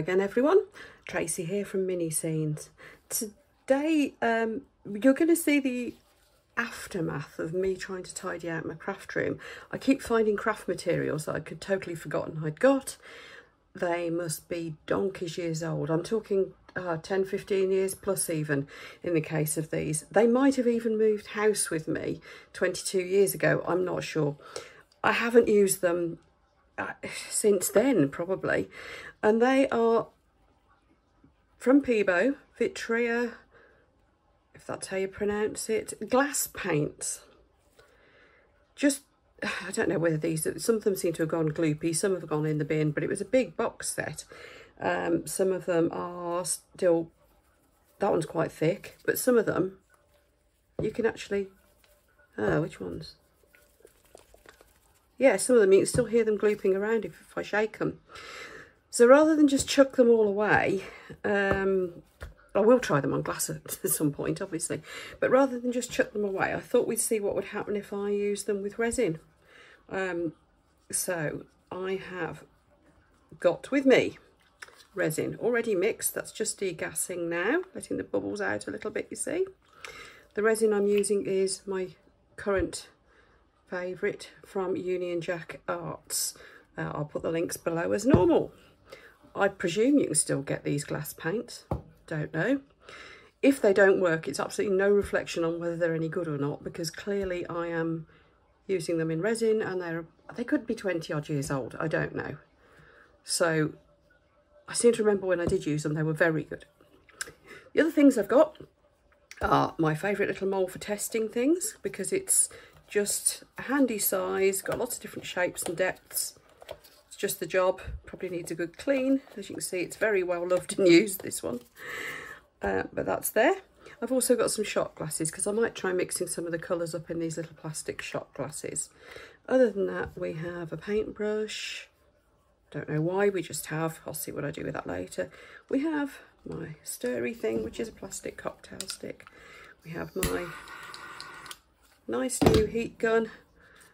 again everyone, Tracy here from Mini Scenes. Today you're going to see the aftermath of me trying to tidy out my craft room. I keep finding craft materials that I could totally forgotten I'd got. They must be donkey's years old. I'm talking 10-15 years plus even in the case of these. They might have even moved house with me 22 years ago, I'm not sure. I haven't used them since then probably, and they are from Pebeo, Vitrea, if that's how you pronounce it, glass paints. Just, I don't know whether these, some of them seem to have gone gloopy, some have gone in the bin, but it was a big box set. Some of them are still, that one's quite thick, but some of them you can actually, oh, which ones? Yeah, some of them, you can still hear them glooping around if I shake them. So rather than just chuck them all away, I will try them on glass at some point, obviously. But rather than just chuck them away, I thought we'd see what would happen if I used them with resin. So I have got with me resin already mixed. That's just degassing now, letting the bubbles out a little bit, you see. The resin I'm using is my current favourite from Union Jack Arts. I'll put the links below as normal. I presume you can still get these glass paints, don't know. If they don't work, it's absolutely no reflection on whether they're any good or not, because clearly I am using them in resin and they could be 20 odd years old, I don't know. So I seem to remember when I did use them, they were very good. The other things I've got are my favourite little mould for testing things, because it's just a handy size, got lots of different shapes and depths. It's just the job, probably needs a good clean. As you can see, it's very well loved and used, this one. But that's there. I've also got some shot glasses, because I might try mixing some of the colours up in these little plastic shot glasses. Other than that, we have a paintbrush. Don't know why, we just have. I'll see what I do with that later. We have my stirry thing, which is a plastic cocktail stick. We have my nice new heat gun,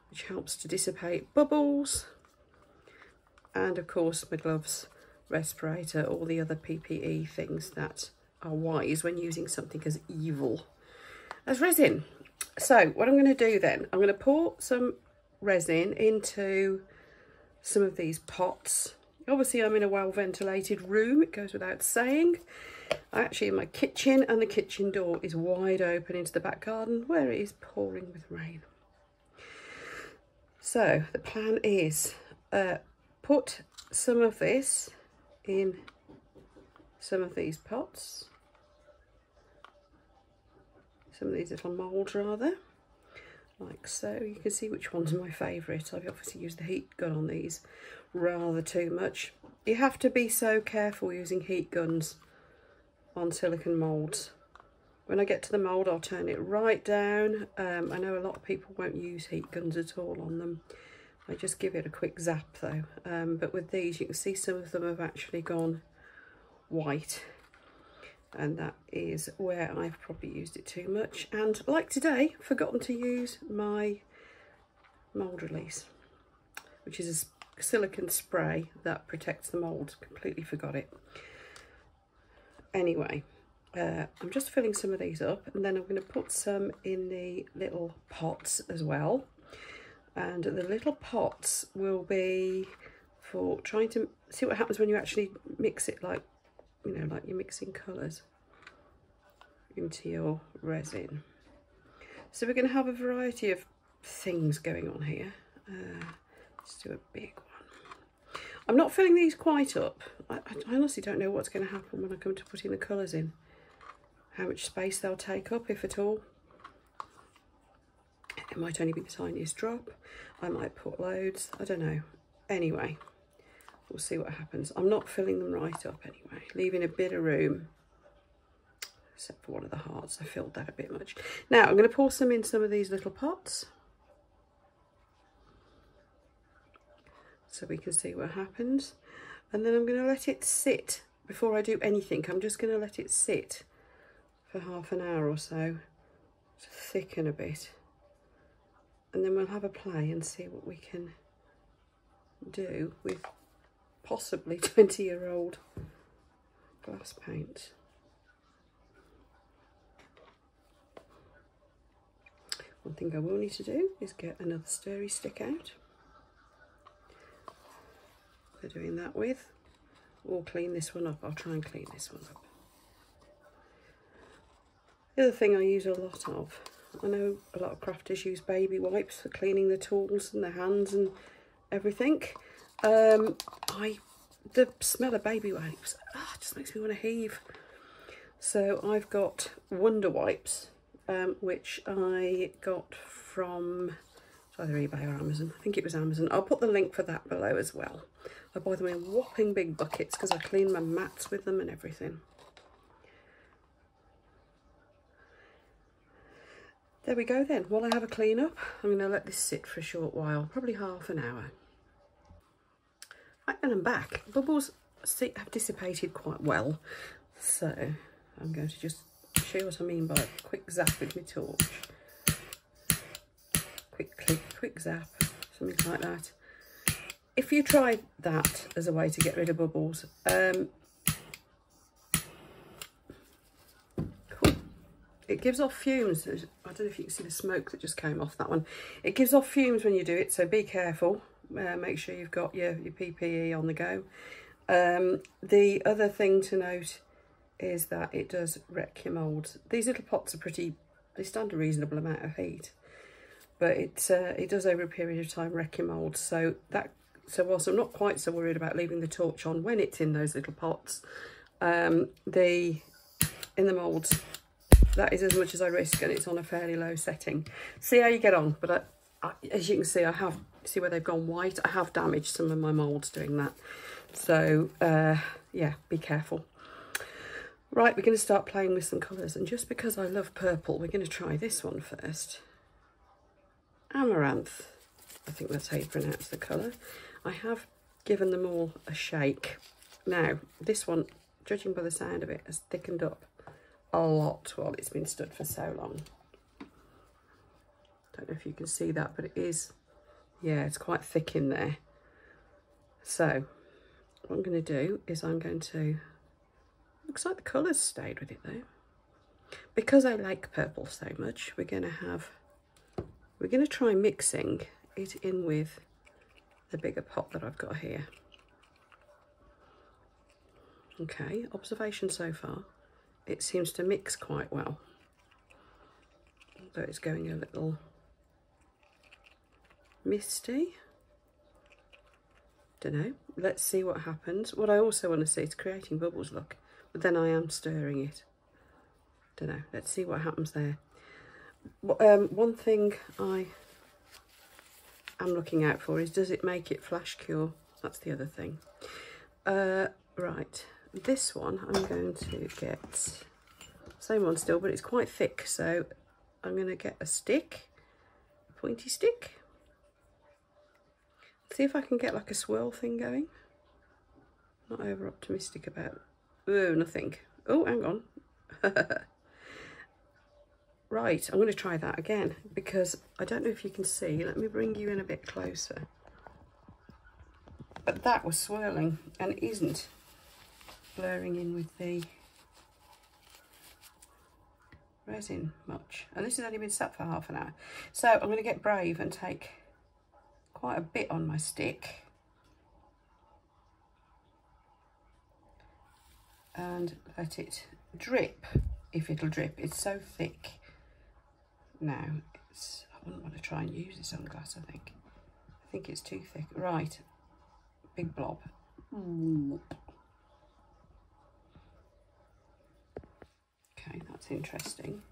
which helps to dissipate bubbles, and of course my gloves, respirator, all the other PPE things that are wise when using something as evil as resin. So what I'm going to do then, I'm going to pour some resin into some of these pots. Obviously I'm in a well ventilated room, it goes without saying. Actually, in my kitchen, and the kitchen door is wide open into the back garden where it is pouring with rain. So the plan is put some of this in some of these pots, some of these little moulds rather, like so. You can see which one's my favourite. I've obviously used the heat gun on these rather too much. You have to be so careful using heat guns on silicone moulds. When I get to the mould, I'll turn it right down. I know a lot of people won't use heat guns at all on them. I just give it a quick zap though. But with these, you can see some of them have actually gone white, and that is where I've probably used it too much. And like today, forgotten to use my mould release, which is a silicone spray that protects the mould. Completely forgot it. Anyway, I'm just filling some of these up, and then I'm going to put some in the little pots as well. And the little pots will be for trying to see what happens when you actually mix it, like, you know, like you're mixing colours into your resin. So we're going to have a variety of things going on here. Let's do a big one. I'm not filling these quite up. I honestly don't know what's going to happen when I come to putting the colours in, how much space they'll take up, if at all. It might only be the tiniest drop. I might put loads, I don't know. Anyway, we'll see what happens. I'm not filling them right up anyway, leaving a bit of room, except for one of the hearts. I filled that a bit much. Now I'm going to pour some in some of these little pots, so we can see what happens. And then I'm going to let it sit before I do anything. I'm just going to let it sit for half an hour or so to thicken a bit, and then we'll have a play and see what we can do with possibly 20-year-old glass paint. One thing I will need to do is get another stirry stick out. They're doing that with, or clean this one up. I'll try and clean this one up. The other thing I use a lot of, I know a lot of crafters use baby wipes for cleaning the tools and their hands and everything. The smell of baby wipes just makes me want to heave. So I've got Wonder Wipes, which I got from either eBay or Amazon. I think it was Amazon. I'll put the link for that below as well. I buy them in whopping big buckets because I clean my mats with them and everything. There we go then. While I have a clean up, I'm going to let this sit for a short while, probably half an hour. Right, and I'm back. Bubbles have dissipated quite well, so I'm going to just show you what I mean by a quick zap with my torch. Quick click, quick zap, something like that. If you try that as a way to get rid of bubbles, it gives off fumes. I don't know if you can see the smoke that just came off that one. It gives off fumes when you do it, so be careful. Make sure you've got your PPE on the go. The other thing to note is that it does wreck your moulds. These little pots are pretty, they stand a reasonable amount of heat, but it does over a period of time wreck your moulds. So whilst I'm not quite so worried about leaving the torch on when it's in those little pots, in the moulds, that is as much as I risk, and it's on a fairly low setting. See how you get on, but as you can see, see where they've gone white? I have damaged some of my moulds doing that. So yeah, be careful. Right, we're going to start playing with some colours, and just because I love purple, we're going to try this one first. Amaranth, I think that's how you pronounce the colour. I have given them all a shake. Now, this one, judging by the sound of it, has thickened up a lot while it's been stood for so long. Don't know if you can see that, but it is, yeah, it's quite thick in there. So what I'm going to do is looks like the colours stayed with it though. Because I like purple so much, we're going to try mixing it in with the bigger pot that I've got here. Okay, observation so far, it seems to mix quite well. Although it's going a little misty. Don't know, let's see what happens. What I also want to see is creating bubbles, look. But then I am stirring it. Don't know, let's see what happens there. One thing I am looking out for is, does it make it flash cure? That's the other thing. Right, this one I'm going to get, same one still, but it's quite thick. So I'm going to get a stick, a pointy stick. See if I can get like a swirl thing going. Not over optimistic about it. Oh, nothing. Oh, hang on. Right, I'm going to try that again because I don't know if you can see. Let me bring you in a bit closer. But that was swirling and it isn't blurring in with the resin much. And this has only been sat for half an hour. So I'm going to get brave and take quite a bit on my stick. And let it drip, if it'll drip. It's so thick. Now, I wouldn't want to try and use this on glass, I think. I think it's too thick. Right, big blob. Okay, that's interesting.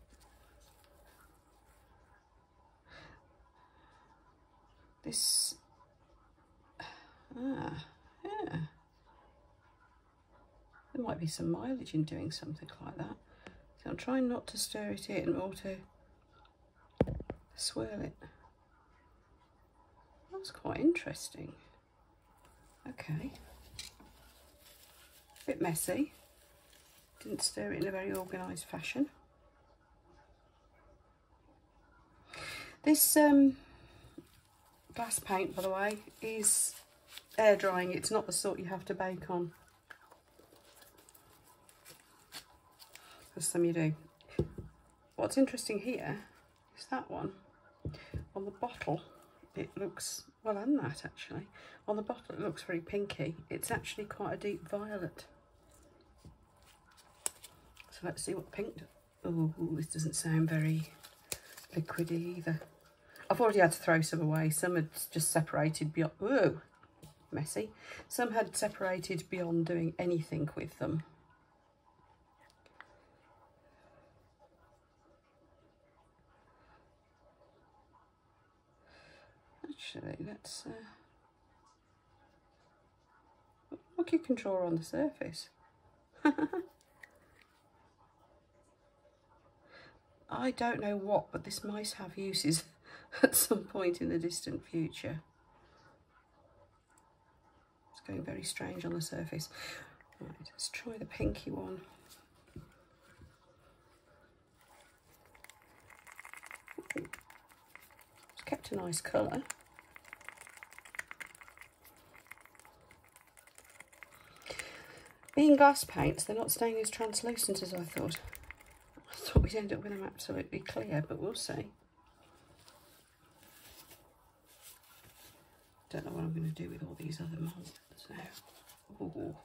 This, yeah. There might be some mileage in doing something like that. So I'm trying not to stir it in or to swirl it. That's quite interesting. Okay. A bit messy. Didn't stir it in a very organised fashion. This glass paint, by the way, is air drying. It's not the sort you have to bake on. There's some you do. What's interesting here is that one. On the bottle, it looks, well, and that actually. On the bottle, it looks very pinky. It's actually quite a deep violet. So let's see what pink does. Oh, this doesn't sound very liquidy either. I've already had to throw some away. Some had just separated beyond, whoa, messy. Some had separated beyond doing anything with them. Actually, let's look, you can draw on the surface. I don't know what, but this might have uses at some point in the distant future. It's going very strange on the surface. Right, let's try the pinky one. Ooh. It's kept a nice colour. Being glass paints, they're not staying as translucent as I thought. We'd end up with them absolutely clear, but we'll see. Don't know what I'm going to do with all these other monsters now. Ooh.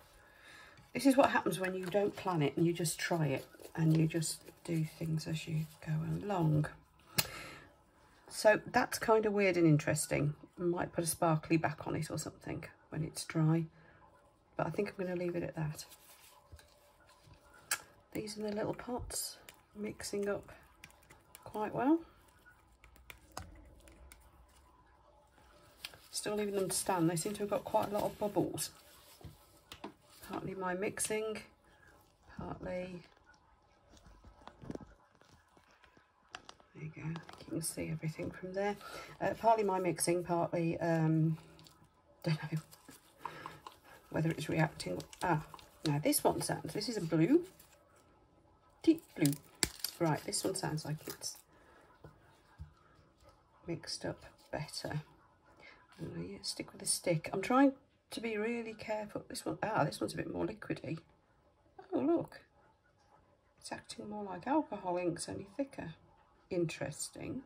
This is what happens when you don't plan it and you just try it and you just do things as you go along. So that's kind of weird and interesting. I might put a sparkly back on it or something when it's dry, but I think I'm going to leave it at that. These are the little pots. Mixing up quite well. Still leaving them to stand. They seem to have got quite a lot of bubbles. Partly my mixing, partly... There you go. You can see everything from there. Partly my mixing, partly... Don't know whether it's reacting. Ah, now this one sounds... This is a blue. Deep blue. Right, this one sounds like it's mixed up better. Oh, yeah, stick with the stick. I'm trying to be really careful. This one, this one's a bit more liquidy. Oh, look. It's acting more like alcohol inks, only thicker. Interesting.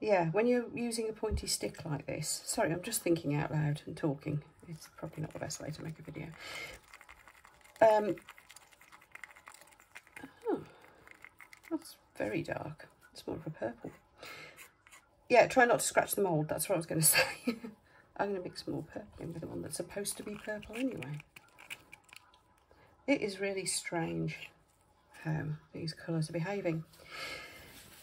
Yeah, when you're using a pointy stick like this. Sorry, I'm just thinking out loud and talking. It's probably not the best way to make a video. Oh, that's very dark. It's more of a purple. Yeah, try not to scratch the mould. That's what I was going to say. I'm going to mix more purple in with the one that's supposed to be purple anyway. It is really strange how these colours are behaving.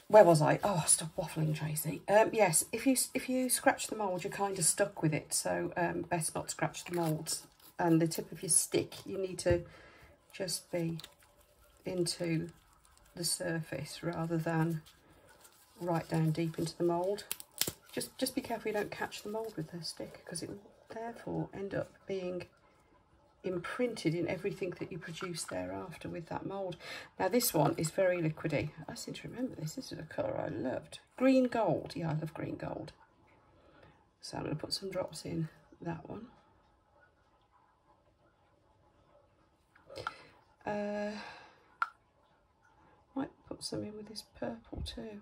Where was I? Oh, stop waffling, Tracy. Yes, if you scratch the mould, you're kind of stuck with it. So best not scratch the moulds. And the tip of your stick, you need to just be into the surface rather than right down deep into the mould. Just be careful you don't catch the mould with the stick, because it will therefore end up being imprinted in everything that you produce thereafter with that mould. Now this one is very liquidy. I seem to remember this. This is a colour I loved. Green gold. Yeah, I love green gold. So I'm going to put some drops in that one. Might put some in with this purple too.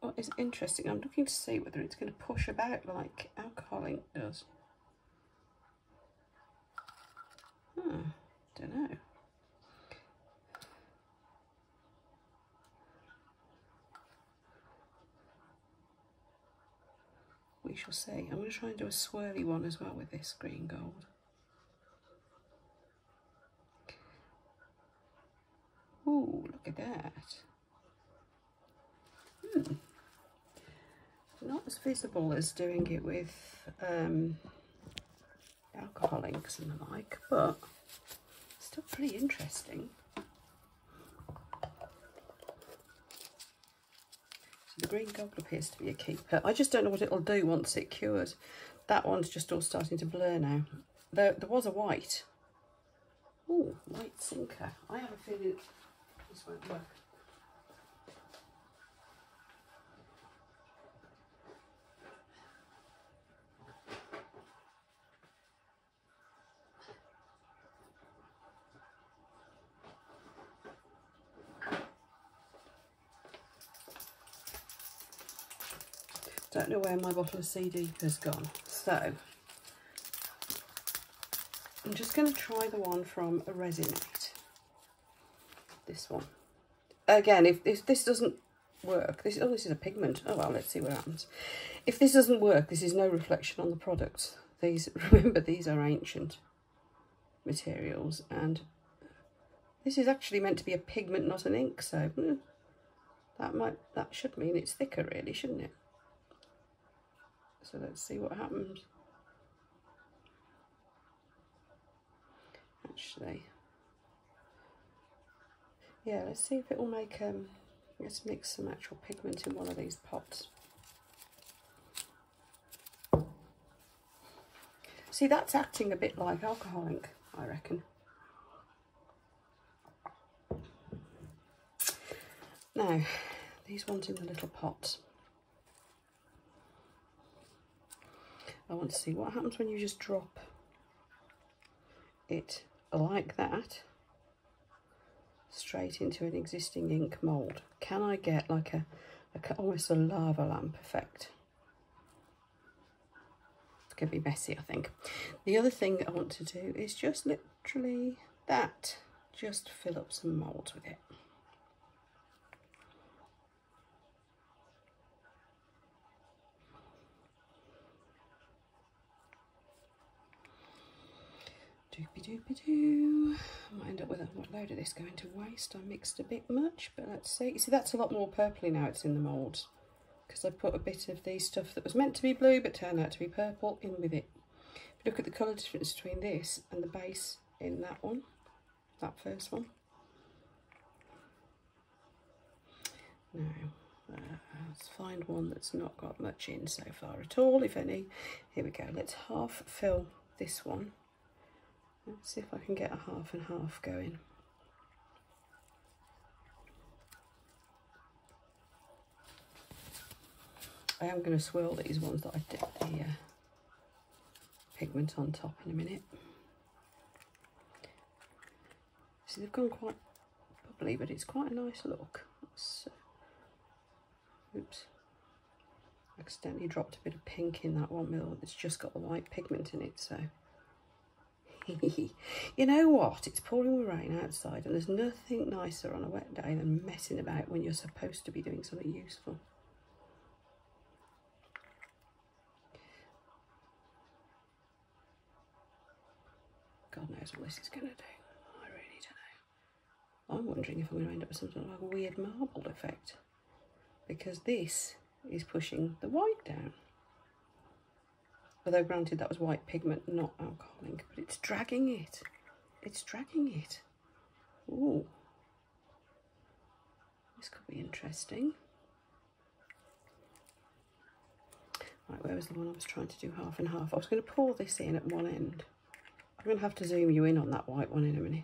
What is interesting, I'm looking to see whether it's going to push about like alcohol ink does. Don't know. We shall see. I'm going to try and do a swirly one as well with this green gold. Ooh, look at that. Not as visible as doing it with alcohol inks and the like, but still pretty interesting. So the green gold appears to be a keeper. I just don't know what it'll do once it cures. That one's just all starting to blur now. There was a white. Ooh, white sinker. I have a feeling... This won't work. Don't know where my bottle of sea deep has gone. So I'm just going to try the one from a Resinate. This one. Again, if this doesn't work, this is a pigment. Oh well, let's see what happens. If this doesn't work, this is no reflection on the products. Remember these are ancient materials, and this is actually meant to be a pigment, not an ink, so that should mean it's thicker, really, shouldn't it? So let's see what happens. Actually, yeah, let's see if it will make let's mix some actual pigment in one of these pots. See, that's acting a bit like alcohol ink, I reckon. Now, these ones in the little pot. I want to see what happens when you just drop it like that straight into an existing ink mould. Can I get like almost a lava lamp effect? It's going to be messy, I think. The other thing I want to do is just literally that, just fill up some moulds with it. Doopy-doopy-doo. I might end up with a load of this going to waste. I mixed a bit much, but let's see. You see, that's a lot more purpley now it's in the moulds, because I put a bit of the stuff that was meant to be blue but turned out to be purple in with it. If you look at the colour difference between this and the base in that one, that first one. Now, let's find one that's not got much in so far at all, if any. Here we go. Let's half fill this one. Let's see if I can get a half and half going. I am going to swirl these ones that I did the pigment on top in a minute. See, they've gone quite bubbly, but it's quite a nice look. Let's, oops. Accidentally dropped a bit of pink in that one middle that's just got the white pigment in it, so... You know what? It's pouring with rain outside, and there's nothing nicer on a wet day than messing about when you're supposed to be doing something useful. God knows what this is going to do. I really don't know. I'm wondering if I'm going to end up with something like a weird marble effect, because this is pushing the white down. Although, granted, that was white pigment, not alcohol ink, but it's dragging it. It's dragging it. Ooh. This could be interesting. Right, where was the one I was trying to do half and half? I was going to pour this in at one end. I'm going to have to zoom you in on that white one in a minute.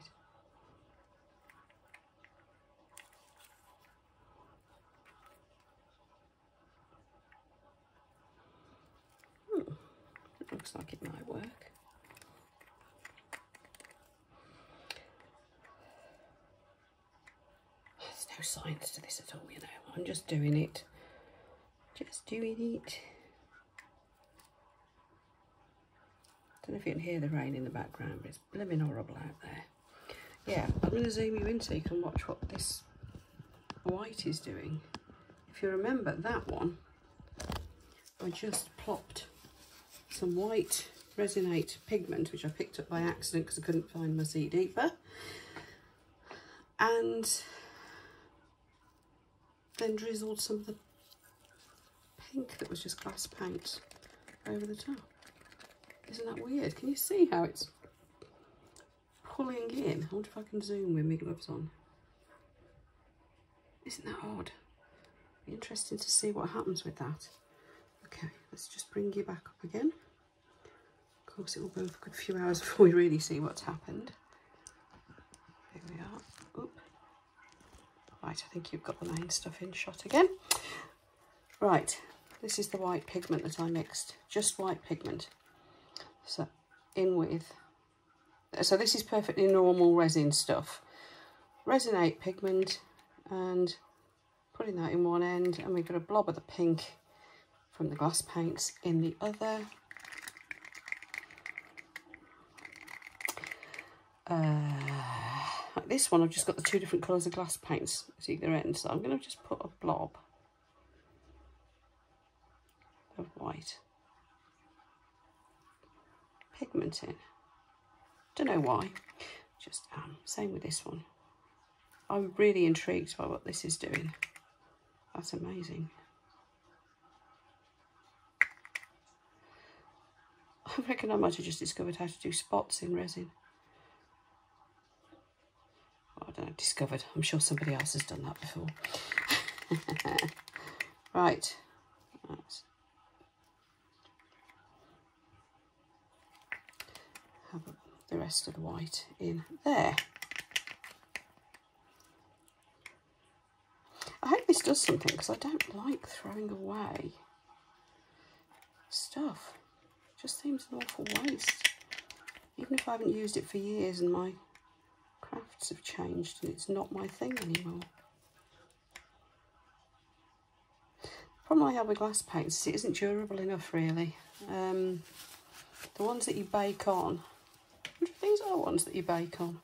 Looks like it might work. There's no science to this at all, you know. I'm just doing it. Just doing it. Don't know if you can hear the rain in the background, but it's blooming horrible out there. Yeah, I'm going to zoom you in so you can watch what this white is doing. If you remember that one, I just plopped some white Resinate pigment, which I picked up by accident because I couldn't find my sea deeper, and then drizzled some of the pink that was just glass paint over the top. Isn't that weird? Can you see how it's pulling in? I wonder if I can zoom with my gloves on. Isn't that odd? Be interesting to see what happens with that. Okay, let's just bring you back up again. Of course, it will go for a good few hours before we really see what's happened. Here we are. Oop. Right, I think you've got the main stuff in shot again. Right, this is the white pigment that I mixed. Just white pigment. So, in with... So this is perfectly normal resin stuff. Resinate pigment, and putting that in one end, and we've got a blob of the pink from the glass panks in the other. Like this one, I've just got the two different colours of glass paints at either end, so I'm going to just put a blob of white pigment in. Don't know why, just am. Same with this one. I'm really intrigued by what this is doing. That's amazing. I reckon I might have just discovered how to do spots in resin. Well, I don't know, discovered. I'm sure somebody else has done that before. Right. Let's have the rest of the white in there. I hope this does something, because I don't like throwing away stuff. It just seems an awful waste. Even if I haven't used it for years and my crafts have changed and it's not my thing anymore. The problem I have with glass paints is it isn't durable enough, really. The ones that you bake on, these are ones that you bake on.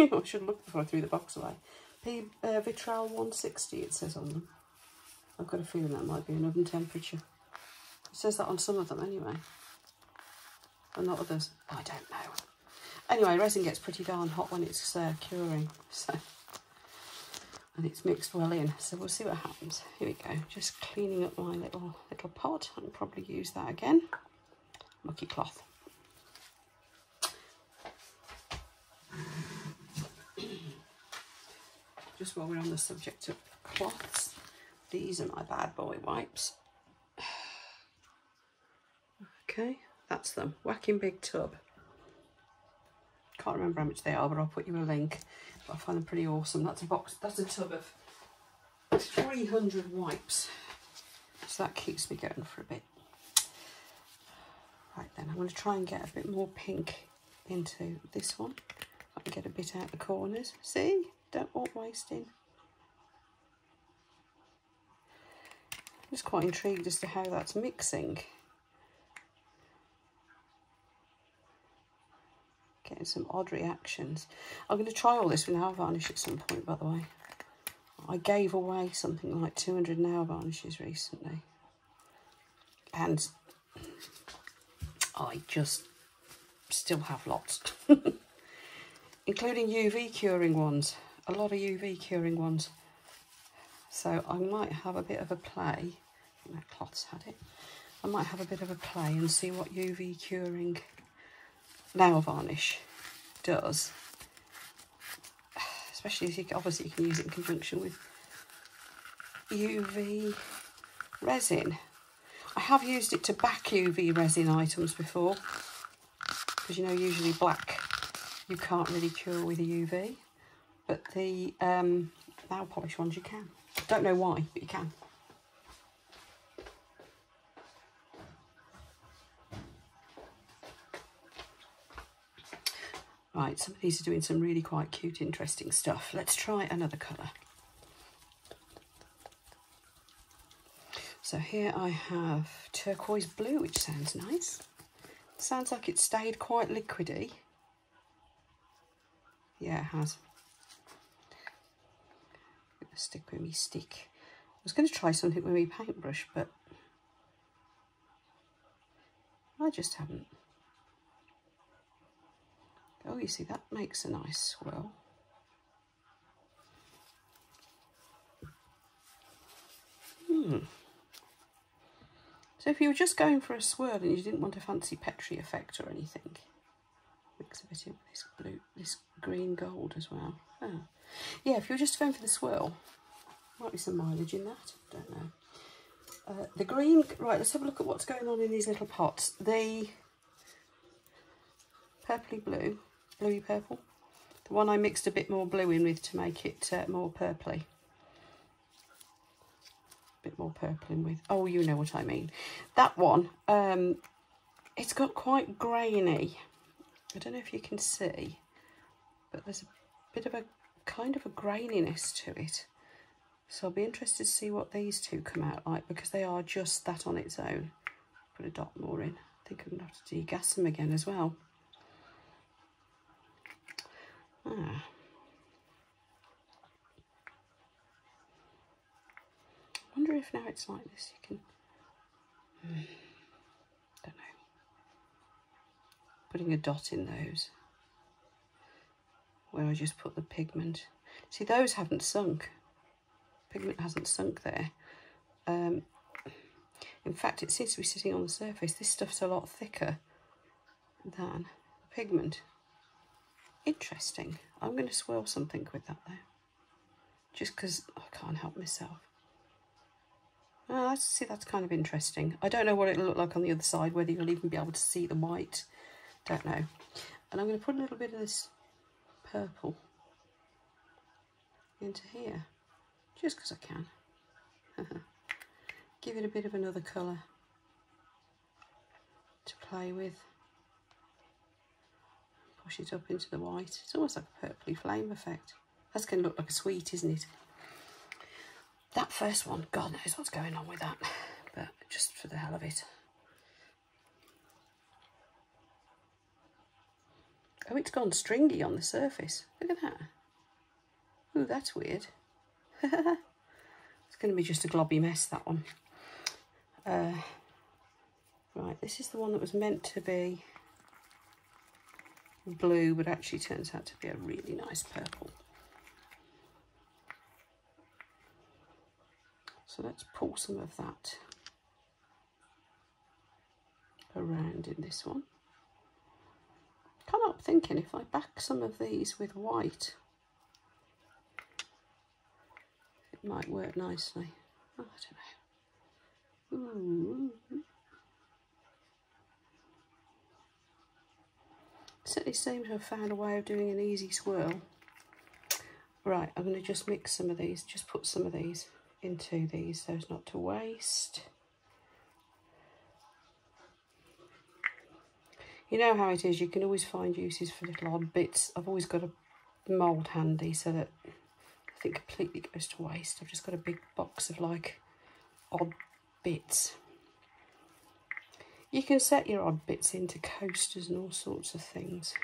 I should look before I threw the box away. Vitrail 160, it says on them. I've got a feeling that might be an oven temperature. It says that on some of them anyway, and not others. I don't know. Anyway, resin gets pretty darn hot when it's curing, so, and it's mixed well in, so we'll see what happens. Here we go, just cleaning up my little pot. I can probably use that again. Mucky cloth. Just while we're on the subject of cloths, these are my bad boy wipes. Okay, that's them. Whacking Big Tub. Can't remember how much they are, but I'll put you a link. But I find them pretty awesome. That's a box. That's a tub of 300 wipes. So that keeps me going for a bit. Right then, I'm going to try and get a bit more pink into this one. I can get a bit out the corners. See? Don't want wasting. I'm just quite intrigued as to how that's mixing. Getting some odd reactions. I'm going to try all this with nail varnish at some point, by the way. I gave away something like 200 nail varnishes recently. And I just still have lots. Including UV curing ones. A lot of UV curing ones. So I might have a bit of a play. My cloth's had it. I might have a bit of a play and see what UV curing nail varnish does. Especially as you can, obviously you can use it in conjunction with UV resin. I have used it to back UV resin items before, because you know usually black you can't really cure with a UV, but the nail polish ones you can. Don't know why, but you can. Right, some of these are doing some really quite cute, interesting stuff. Let's try another colour. So here I have turquoise blue, which sounds nice. Sounds like it stayed quite liquidy. Yeah, it has. I'm gonna stick with me stick. I was going to try something with me paintbrush, but I just haven't. Oh, you see, that makes a nice swirl. So if you were just going for a swirl and you didn't want a fancy Petri effect or anything, mix a bit in with this blue, this green gold as well. Oh. Yeah, if you're just going for the swirl, might be some mileage in that. Don't know. The green, right? Let's have a look at what's going on in these little pots. The purpley blue, bluey purple. The one I mixed a bit more blue in with to make it more purpley. Bit more purpling with, oh, you know what I mean. That one, it's got quite grainy. I don't know if you can see, but there's a bit of a kind of a graininess to it. So I'll be interested to see what these two come out like, because they are just that on its own. Put a dot more in. I think I'm going to have to degas them again as well. Ah. I wonder if now it's like this, you can... don't know. Putting a dot in those. Where I just put the pigment. See, those haven't sunk. Pigment hasn't sunk there. In fact, it seems to be sitting on the surface. This stuff's a lot thicker than the pigment. Interesting. I'm going to swirl something with that there. Just because I can't help myself. See, that's kind of interesting. I don't know what it'll look like on the other side, whether you'll even be able to see the white. Don't know. And I'm going to put a little bit of this purple into here, just because I can. Give it a bit of another colour to play with. Push it up into the white. It's almost like a purpley flame effect. That's going to look like a sweet, isn't it? That first one, God knows what's going on with that, but just for the hell of it. Oh, it's gone stringy on the surface. Look at that. Ooh, that's weird. It's going to be just a globby mess, that one. Right, this is the one that was meant to be blue, but actually turns out to be a really nice purple. So let's pull some of that around in this one. Come up thinking if I back some of these with white, it might work nicely. Oh, I don't know. Ooh. Certainly seems to have found a way of doing an easy swirl. Right, I'm going to just mix some of these, just put some of these into these so as not to waste. You know how it is, you can always find uses for little odd bits. I've always got a mould handy so that nothing completely goes to waste. I've just got a big box of like odd bits. You can set your odd bits into coasters and all sorts of things.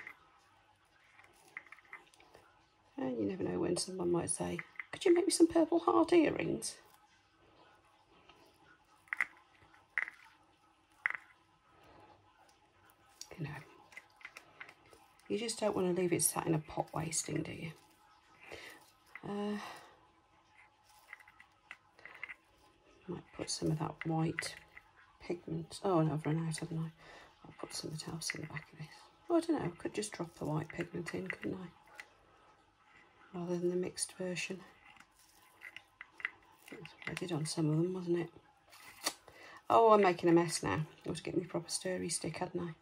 And you never know when someone might say, could you make me some purple heart earrings? You know, you just don't want to leave it sat in a pot wasting, do you? Might put some of that white pigment. Oh no, I've run out, haven't I? I'll put some of it else in the back of this. Oh, I don't know, I could just drop the white pigment in, couldn't I? Rather than the mixed version. That's what I did on some of them, wasn't it? Oh, I'm making a mess now. I ought to get my proper stirry stick, hadn't I?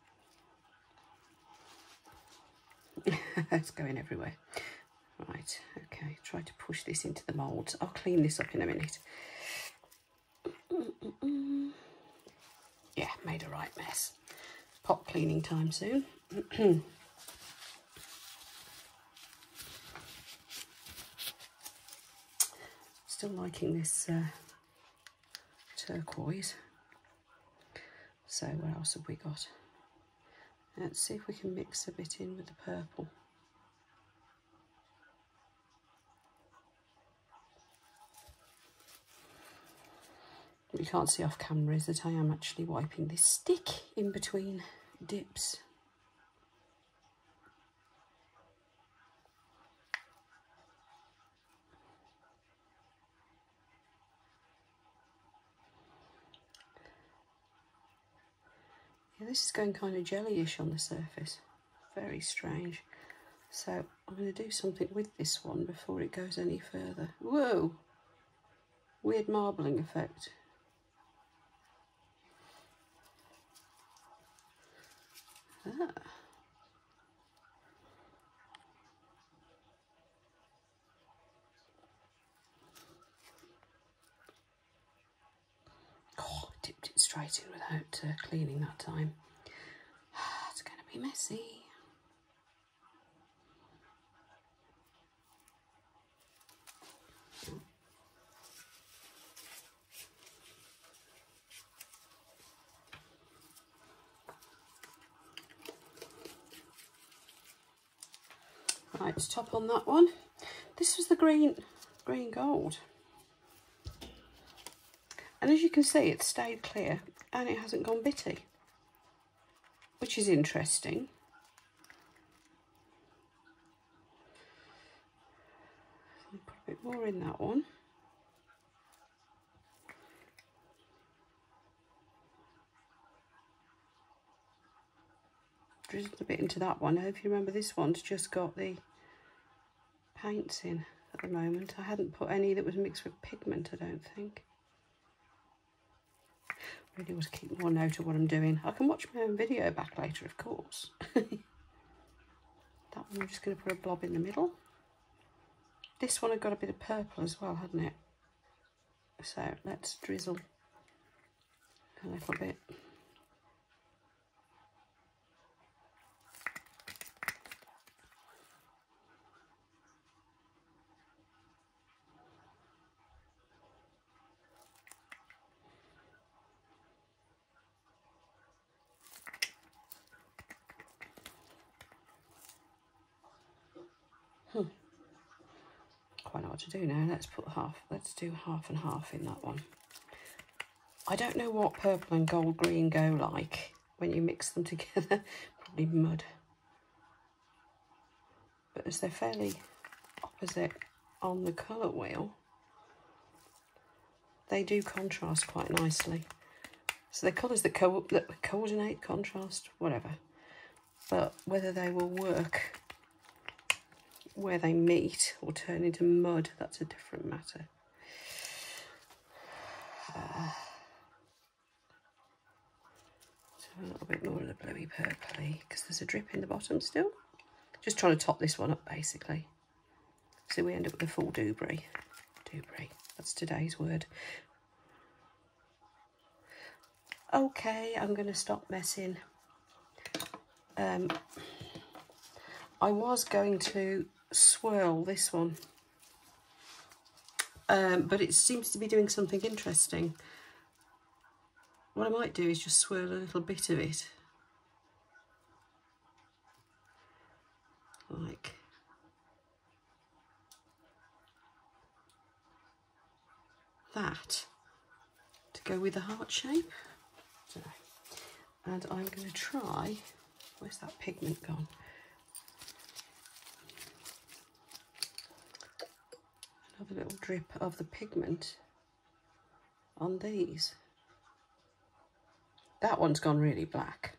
It's going everywhere. Right, okay, try to push this into the moulds. I'll clean this up in a minute. Yeah, made a right mess. Pot cleaning time soon. Still liking this turquoise. So what else have we got? Let's see if we can mix a bit in with the purple. What you can't see off camera is that I am actually wiping this stick in between dips. This is going kind of jellyish on the surface. Very strange. So I'm going to do something with this one before it goes any further. Whoa! Weird marbling effect. Ah. Dipped it straight in without cleaning that time. It's going to be messy. Right, top on that one. This was the green gold. And as you can see, it's stayed clear and it hasn't gone bitty, which is interesting. I'll put a bit more in that one. Drizzled a bit into that one. I hope you remember this one's just got the paints in at the moment. I hadn't put any that was mixed with pigment, I don't think. I really want to keep more note of what I'm doing. I can watch my own video back later, of course. That one I'm just going to put a blob in the middle. This one had got a bit of purple as well, hadn't it? So let's drizzle a little bit. Quite hard to do now. Let's do half and half in that one. I don't know what purple and gold green go like when you mix them together. Probably mud. But as they're fairly opposite on the colour wheel, they do contrast quite nicely. So they're colours that coordinate, contrast, whatever. But whether they will work where they meet or turn into mud, that's a different matter. So a little bit more of the bluey purpley, because there's a drip in the bottom still. Just trying to top this one up, basically. So we end up with a full doobry. Doobry, that's today's word. Okay, I'm going to stop messing. I was going to swirl this one, but it seems to be doing something interesting. What I might do is just swirl a little bit of it, like that, to go with the heart shape. And I'm going to try, where's that pigment gone? Have a little drip of the pigment on these. That one's gone really black.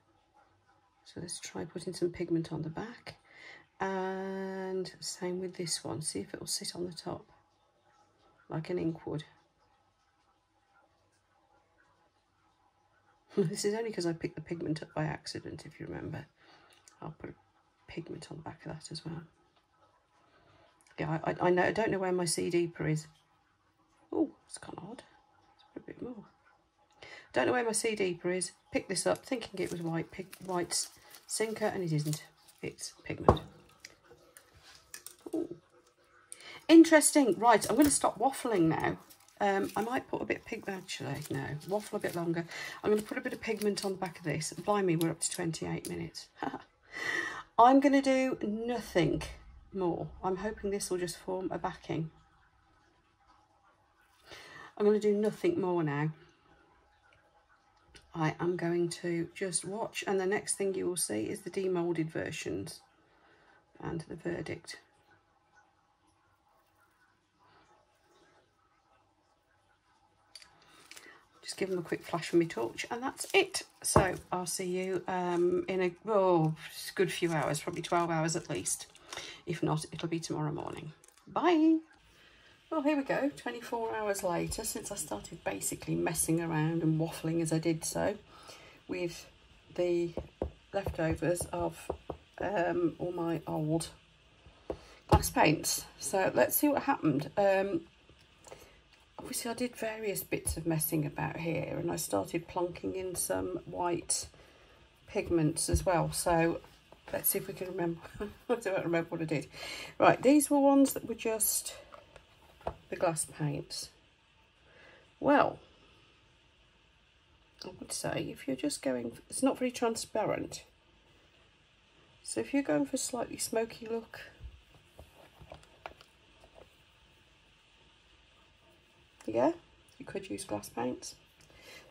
So let's try putting some pigment on the back. And same with this one. See if it will sit on the top like an ink would. This is only because I picked the pigment up by accident, if you remember. I'll put pigment on the back of that as well. Yeah, I don't know where my C deeper is. Oh, it's gone odd. Let's put a bit more. Don't know where my C deeper is. Picked this up thinking it was white sinker, and it isn't. It's pigment. Ooh. Interesting. Right, I'm going to stop waffling now. I might put a bit of pigment, actually. No, waffle a bit longer. I'm going to put a bit of pigment on the back of this. Blimey, we're up to 28 minutes. I'm going to do nothing more. I'm hoping this will just form a backing. I'm going to do nothing more now. I am going to just watch, and the next thing you will see is the demolded versions and the verdict. Just give them a quick flash of my torch, and that's it. So I'll see you in a good few hours, probably 12 hours at least. If not, it'll be tomorrow morning. Bye. Well, here we go, 24 hours later, since I started basically messing around and waffling as I did so with the leftovers of all my old glass paints. So let's see what happened. Obviously I did various bits of messing about here, and I started plonking in some white pigments as well. So let's see if we can remember. I don't remember what I did. Right, these were ones that were just the glass paints. Well, I would say if you're just going, it's not very transparent. So if you're going for a slightly smoky look, here. You could use glass paints.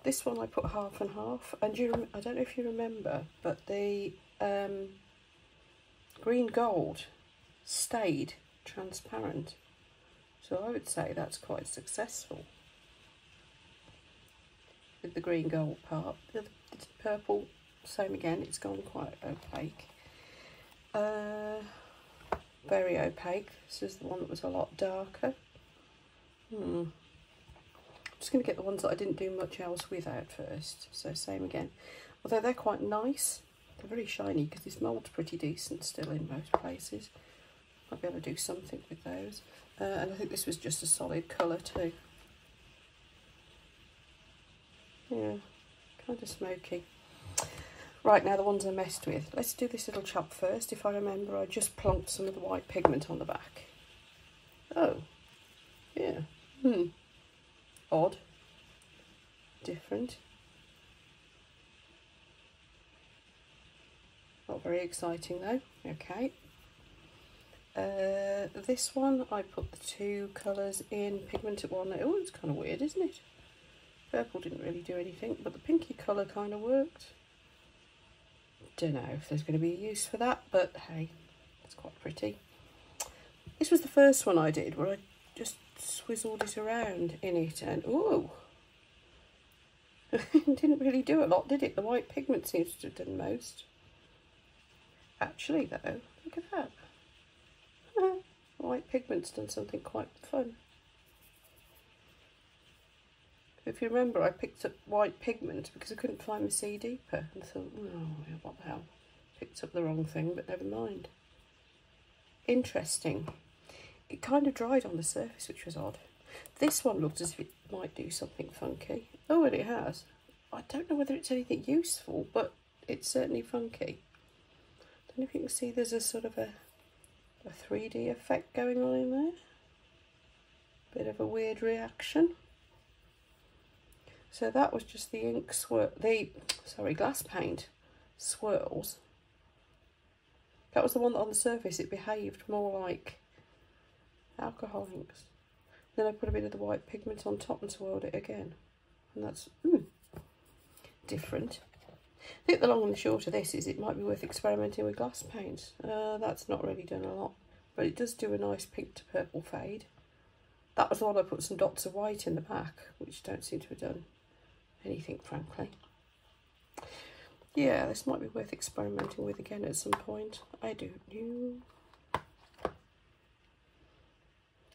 This one I put half and half, and I don't know if you remember, but the green gold stayed transparent, so I would say that's quite successful with the green gold part. The purple, same again, it's gone quite opaque, very opaque. This is the one that was a lot darker. I'm just going to get the ones that I didn't do much else with out first, so same again, although they're quite nice. They're very shiny because this mould's pretty decent still in most places. Might be able to do something with those. And I think this was just a solid colour too. Yeah, kind of smoky. Right, now the ones I messed with. Let's do this little chop first. If I remember, I just plonked some of the white pigment on the back. Oh, yeah. Odd. Different. Not very exciting though. Okay. This one I put the two colours in pigment at one. Oh, it's kind of weird, isn't it? Purple didn't really do anything, but the pinky colour kind of worked. Don't know if there's going to be a use for that, but hey, it's quite pretty. This was the first one I did where I just swizzled it around in it, and ooh, it didn't really do a lot, did it? The white pigment seems to have done most. Actually though, look at that. White pigment's done something quite fun. If you remember, I picked up white pigment because I couldn't find my sea deeper and thought, oh, what the hell, picked up the wrong thing, but never mind. Interesting. It kind of dried on the surface, which was odd. This one looked as if it might do something funky. Oh, and it has. I don't know whether it's anything useful, but it's certainly funky. I don't know if you can see, there's a sort of a 3D effect going on in there. Bit of a weird reaction. So that was just the ink swirl, glass paint swirls. That was the one that on the surface it behaved more like alcohol inks. Then I put a bit of the white pigment on top and swirled it again. And that's different. I think the long and the short of this is it might be worth experimenting with glass paints. That's not really done a lot, but it does do a nice pink to purple fade. That was the one I put some dots of white in the back, which don't seem to have done anything, frankly. Yeah, this might be worth experimenting with again at some point. I don't know.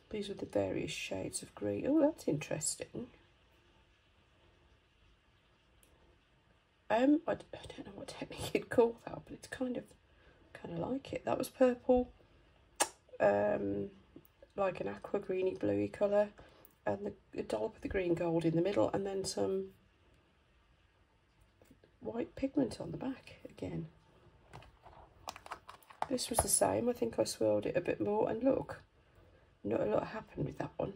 These are the various shades of green. Oh, that's interesting. I don't know what technique you'd call that, but it's kind of like it. That was purple, like an aqua greeny bluey colour, and a dollop of the green gold in the middle, and then some white pigment on the back again. This was the same. I think I swirled it a bit more, and look, not a lot happened with that one.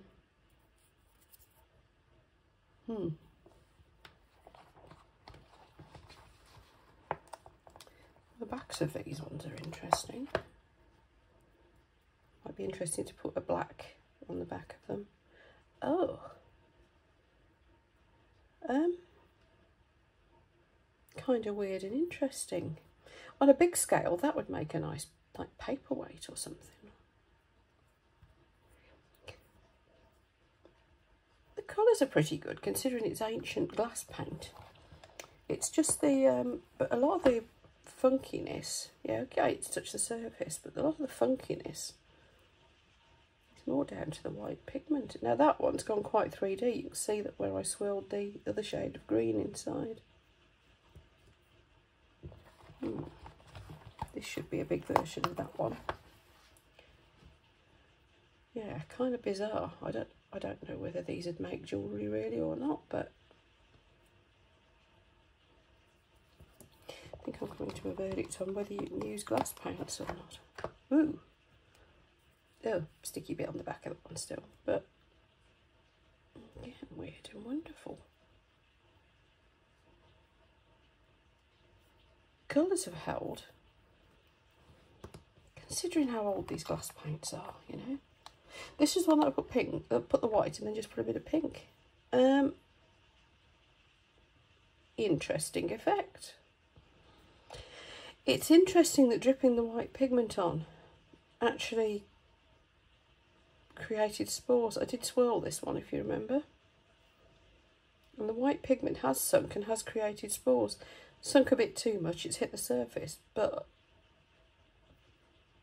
The backs of these ones are interesting. Might be interesting to put a black on the back of them. Oh. Kind of weird and interesting. On a big scale, that would make a nice, like, paperweight or something. The colours are pretty good, considering it's ancient glass paint. It's just the, but a lot of the funkiness, yeah, okay, it's touched the surface, but a lot of the funkiness is more down to the white pigment. Now that one's gone quite 3D. You can see that where I swirled the other shade of green inside. This should be a big version of that one. Yeah, kind of bizarre. I don't know whether these would make jewellery really or not, but I think I'm coming to a verdict on whether you can use glass paints or not. Ooh. Oh, sticky bit on the back of that one still, but yeah, weird and wonderful. Colours have held, considering how old these glass paints are, you know. This is the one that I put pink, put the white and then just put a bit of pink. Interesting effect. It's interesting that dripping the white pigment on actually created spores. I did swirl this one, if you remember. And the white pigment has sunk and has created spores. Sunk a bit too much, it's hit the surface, but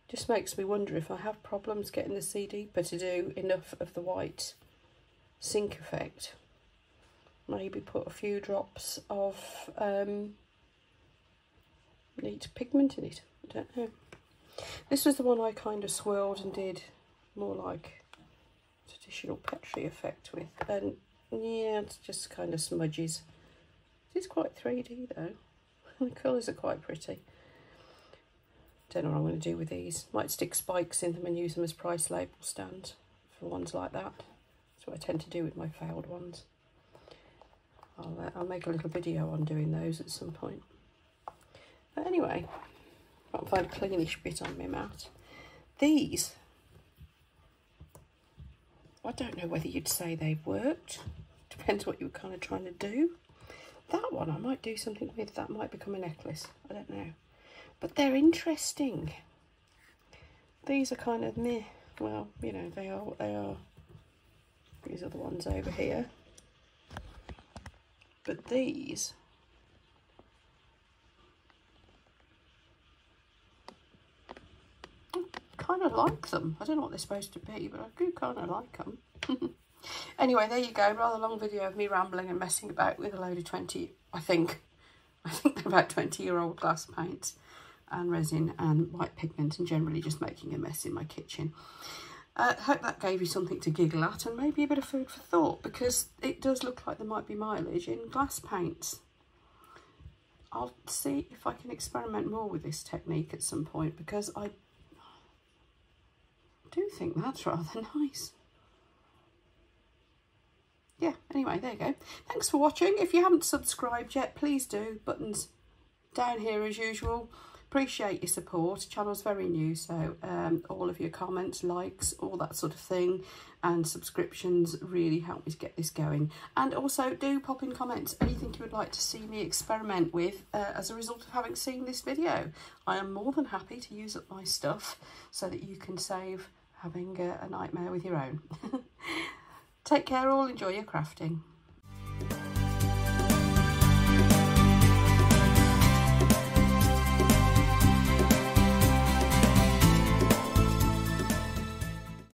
just makes me wonder if I have problems getting the seed deeper to do enough of the white sink effect. Maybe put a few drops of neat pigment in it, I don't know. This was the one I kind of swirled and did more like traditional Petri effect with, and yeah, it's just kind of smudges. It's quite 3D though. The colours are quite pretty. Don't know what I'm going to do with these. Might stick spikes in them and use them as price label stands for ones like that. That's what I tend to do with my failed ones. I'll make a little video on doing those at some point. But anyway, I can't find a cleanish bit on my mat. These, I don't know whether you'd say they've worked. Depends what you were kind of trying to do. That one I might do something with. That might become a necklace. I don't know. But they're interesting. These are kind of meh. Well, you know, they are what they are. These are the ones over here. But these, I kind of like them. I don't know what they're supposed to be, but I do kind of like them. Anyway, there you go. Rather long video of me rambling and messing about with a load of 20, I think they're about 20-year-old glass paints and resin and white pigment, and generally just making a mess in my kitchen. Hope that gave you something to giggle at and maybe a bit of food for thought, because it does look like there might be mileage in glass paints. I'll see if I can experiment more with this technique at some point, because I do think that's rather nice. Yeah, anyway, there you go. Thanks for watching. If you haven't subscribed yet, please do. Buttons down here as usual. Appreciate your support. The channel's very new, so all of your comments, likes, all that sort of thing, and subscriptions really help me get this going. And also do pop in comments anything you would like to see me experiment with as a result of having seen this video. I am more than happy to use up my stuff so that you can save having a nightmare with your own. Take care all, enjoy your crafting.